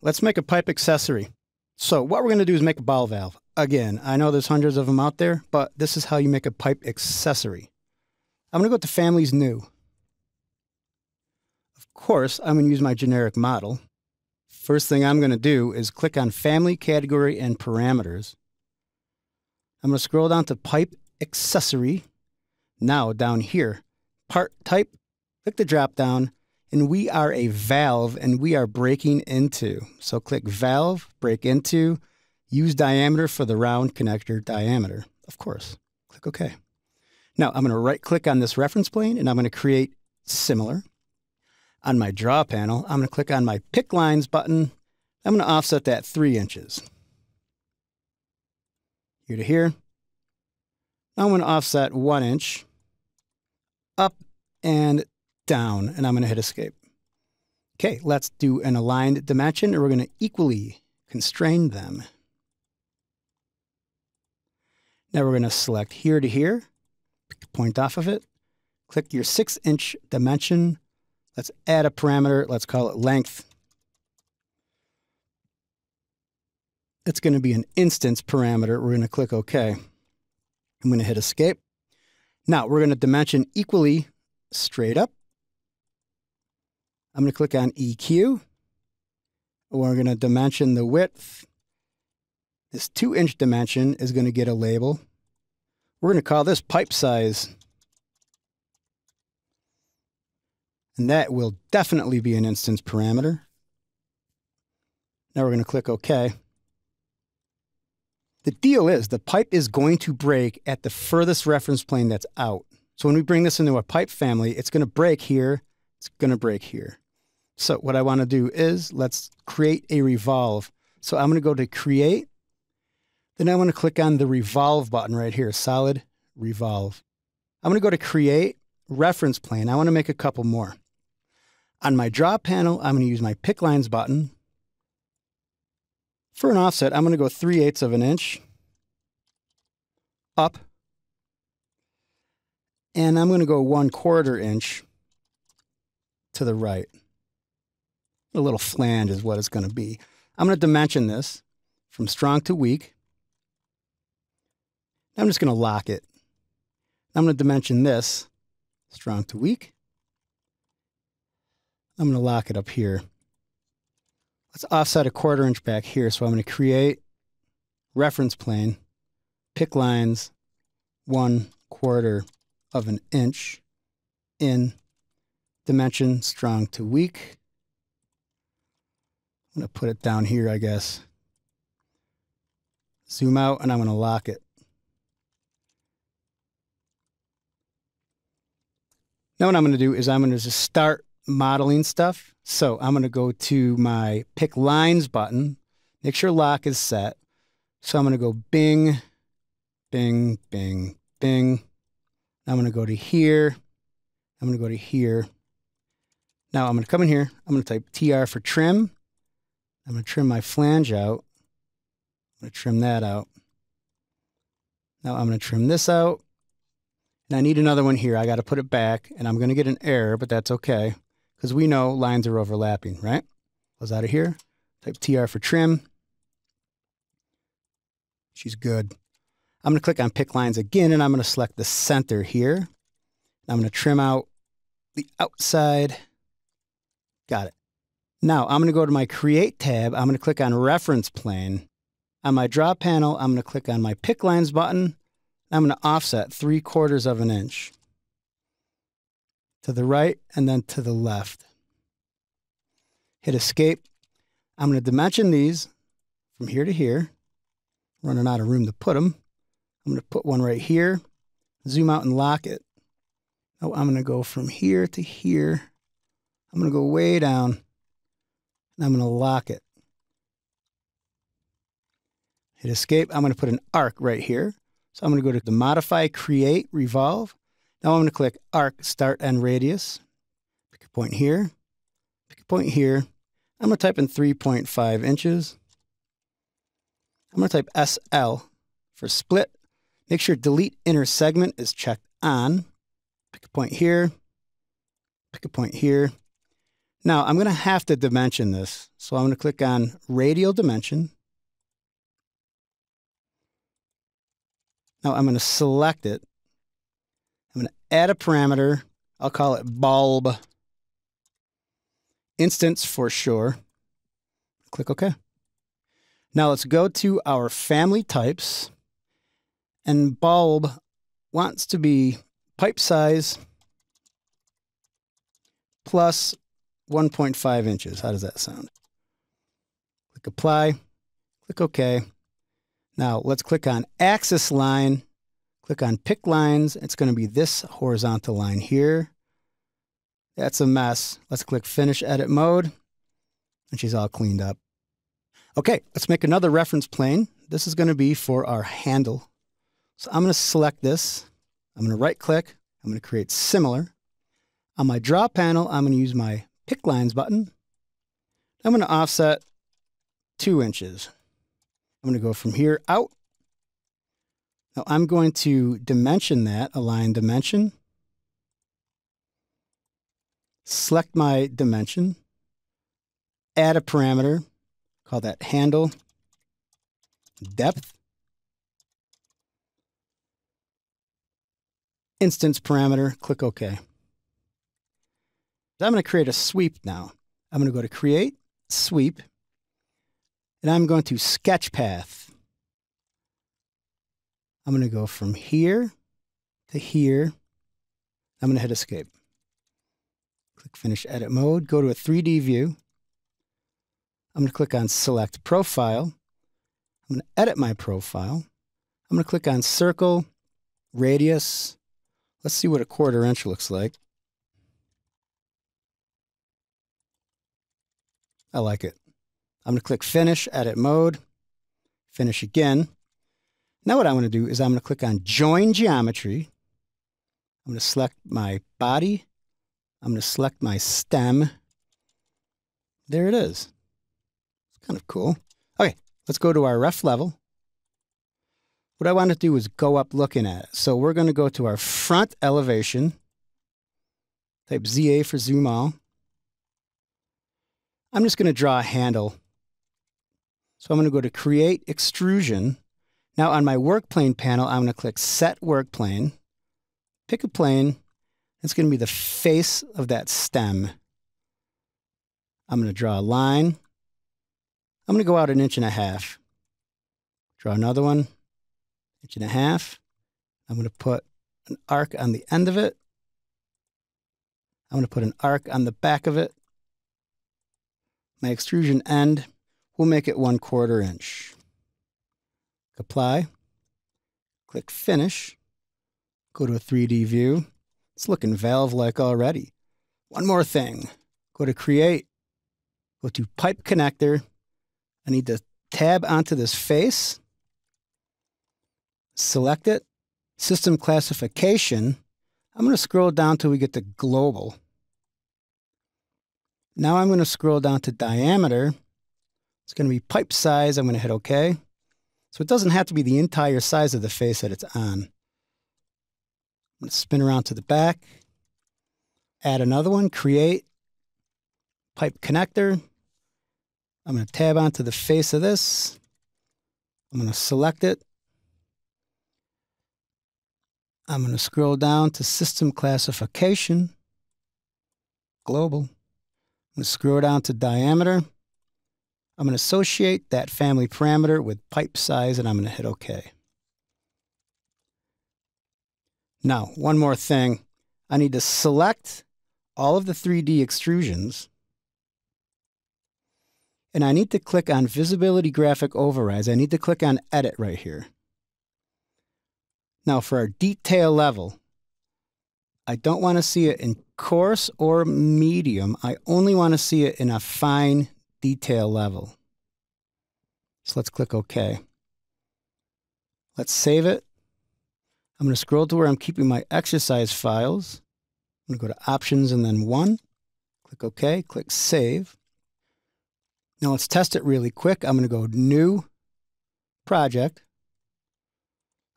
Let's make a pipe accessory. So what we're going to do is make a ball valve. Again, I know there's hundreds of them out there, but this is how you make a pipe accessory. I'm going to go to Families New. Of course, I'm going to use my generic model. First thing I'm going to do is click on Family, Category, and Parameters. I'm going to scroll down to Pipe Accessory. Now down here, Part Type, click the drop down, and we are a valve and we are breaking into. So click Valve, Break Into, use diameter for the round connector diameter. Of course, click OK. Now I'm going to right click on this reference plane and I'm going to create similar. On my draw panel, I'm going to click on my pick lines button. I'm going to offset that 3 inches. Here to here. Now I'm going to offset 1 inch up and down, and I'm going to hit escape. Okay, let's do an aligned dimension, and we're going to equally constrain them. Now we're going to select here to here, pick a point off of it, click your 6-inch dimension. Let's add a parameter. Let's call it length. It's going to be an instance parameter. We're going to click OK. I'm going to hit escape. Now we're going to dimension equally straight up. I'm going to click on EQ. We're going to dimension the width. This 2-inch dimension is going to get a label. We're going to call this pipe size. And that will definitely be an instance parameter. Now we're going to click OK. The deal is the pipe is going to break at the furthest reference plane that's out. So when we bring this into a pipe family, it's going to break here. It's going to break here. So what I want to do is let's create a revolve. So I'm going to go to Create. Then I want to click on the Revolve button right here, Solid Revolve. I'm going to go to Create, Reference Plane. I want to make a couple more. On my draw panel, I'm going to use my pick lines button. For an offset, I'm going to go 3/8 of an inch up, and I'm going to go 1/4 inch to the right. A little flange is what it's going to be. I'm going to dimension this from strong to weak. I'm just going to lock it. I'm going to dimension this strong to weak. I'm going to lock it up here. Let's offset 1/4 inch back here. So I'm going to create reference plane, pick lines, 1/4 of an inch in, dimension strong to weak. I'm going to put it down here, I guess. Zoom out, and I'm going to lock it. Now what I'm going to do is I'm going to just start modeling stuff. So I'm going to go to my Pick Lines button. Make sure lock is set. So I'm going to go bing, bing, bing, bing. I'm going to go to here. I'm going to go to here. Now I'm going to come in here. I'm going to type TR for trim. I'm going to trim my flange out. I'm going to trim that out. Now I'm going to trim this out. And I need another one here. I got to put it back, and I'm going to get an error, but that's okay, because we know lines are overlapping, right? Close out of here. Type TR for trim. She's good. I'm going to click on Pick Lines again, and I'm going to select the center here. I'm going to trim out the outside. Got it. Now I'm going to go to my Create tab. I'm going to click on Reference Plane. On my Draw panel, I'm going to click on my Pick Lines button. I'm going to offset 3/4 of an inch to the right and then to the left. Hit escape. I'm going to dimension these from here to here. Running out of room to put them. I'm going to put one right here, zoom out and lock it. Oh, I'm going to go from here to here. I'm going to go way down and I'm going to lock it. Hit escape. I'm going to put an arc right here. So I'm going to go to the Modify, Create, Revolve. Now I'm going to click Arc, Start, and Radius. Pick a point here. Pick a point here. I'm going to type in 3.5 inches. I'm going to type SL for split. Make sure Delete Inner Segment is checked on. Pick a point here. Pick a point here. Now I'm going to have to dimension this, so I'm going to click on radial dimension. Now I'm going to select it. I'm going to add a parameter. I'll call it bulb instance for sure. Click OK. Now let's go to our family types, and bulb wants to be pipe size plus 1.5 inches. How does that sound? Click apply, click OK. Now let's click on axis line, click on pick lines. It's going to be this horizontal line here. That's a mess. Let's click finish edit mode, and she's all cleaned up. Okay, let's make another reference plane. This is going to be for our handle. So I'm going to select this. I'm going to right click. I'm going to create similar. On my draw panel, I'm going to use my pick lines button. I'm going to offset 2 inches. I'm going to go from here out. Now I'm going to dimension that, align dimension. Select my dimension. Add a parameter. Call that handle depth. Instance parameter, click OK. I'm going to create a sweep now. I'm going to go to create, sweep, and I'm going to sketch path. I'm going to go from here to here. I'm going to hit escape. Click finish edit mode, go to a 3D view. I'm going to click on select profile. I'm going to edit my profile. I'm going to click on circle, radius. Let's see what a 1/4 inch looks like. I like it. I'm going to click finish, edit mode, finish again. Now what I want to do is I'm going to click on join geometry. I'm going to select my body. I'm going to select my stem. There it is. Kind of cool. Okay, let's go to our ref level. What I want to do is go up looking at it. So we're going to go to our front elevation. Type ZA for zoom all. I'm just going to draw a handle. So I'm going to go to create extrusion. Now on my work plane panel, I'm going to click set work plane. Pick a plane. It's going to be the face of that stem. I'm going to draw a line. I'm going to go out 1.5 inches. Draw another one, 1.5 inches. I'm going to put an arc on the end of it. I'm going to put an arc on the back of it. My extrusion end, we'll make it 1/4 inch. Apply, click finish, go to a 3D view. It's looking valve-like already. One more thing, go to create, go to pipe connector. I need to tab onto this face, select it, system classification. I'm going to scroll down till we get to global. Now I'm going to scroll down to diameter. It's going to be pipe size. I'm going to hit OK. So it doesn't have to be the entire size of the face that it's on. I'm going to spin around to the back, add another one, create, pipe connector. I'm going to tab onto the face of this. I'm going to select it. I'm going to scroll down to system classification, global. I'm going to scroll down to diameter. I'm going to associate that family parameter with pipe size, and I'm going to hit OK. Now, one more thing. I need to select all of the 3D extrusions. And I need to click on Visibility Graphic Overrides. I need to click on Edit right here. Now for our detail level, I don't want to see it in coarse or medium. I only want to see it in a fine detail level. So let's click OK. Let's save it. I'm going to scroll to where I'm keeping my exercise files. I'm going to go to Options and then 1. Click OK. Click Save. Now let's test it really quick. I'm going to go new project.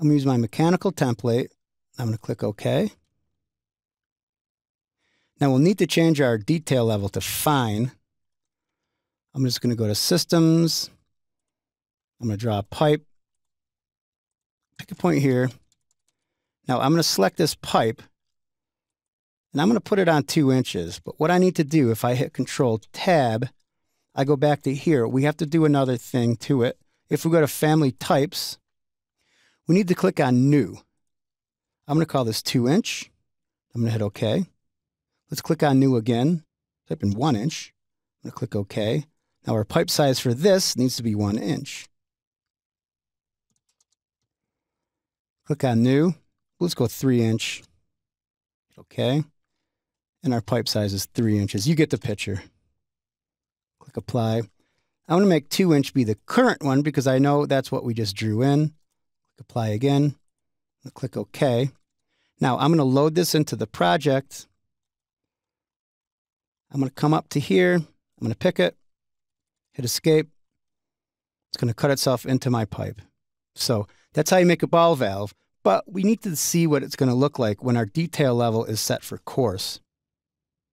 I'm going to use my mechanical template. I'm going to click OK. Now we'll need to change our detail level to fine. I'm just going to go to systems. I'm going to draw a pipe. Pick a point here. Now I'm going to select this pipe and I'm going to put it on 2 inches. But what I need to do, if I hit Control Tab, I go back to here. We have to do another thing to it. If we go to Family Types, we need to click on New. I'm going to call this 2 inch. I'm going to hit OK. Let's click on New again. Type in 1 inch. I'm going to click OK. Now our pipe size for this needs to be 1 inch. Click on New. Let's go 3 inch. OK. And our pipe size is 3 inches. You get the picture. Click Apply. I want to make 2 inch be the current one because I know that's what we just drew in. Click Apply again. I'll click OK. Now I'm going to load this into the project. I'm going to come up to here. I'm going to pick it, hit Escape. It's going to cut itself into my pipe. So that's how you make a ball valve. But we need to see what it's going to look like when our detail level is set for coarse.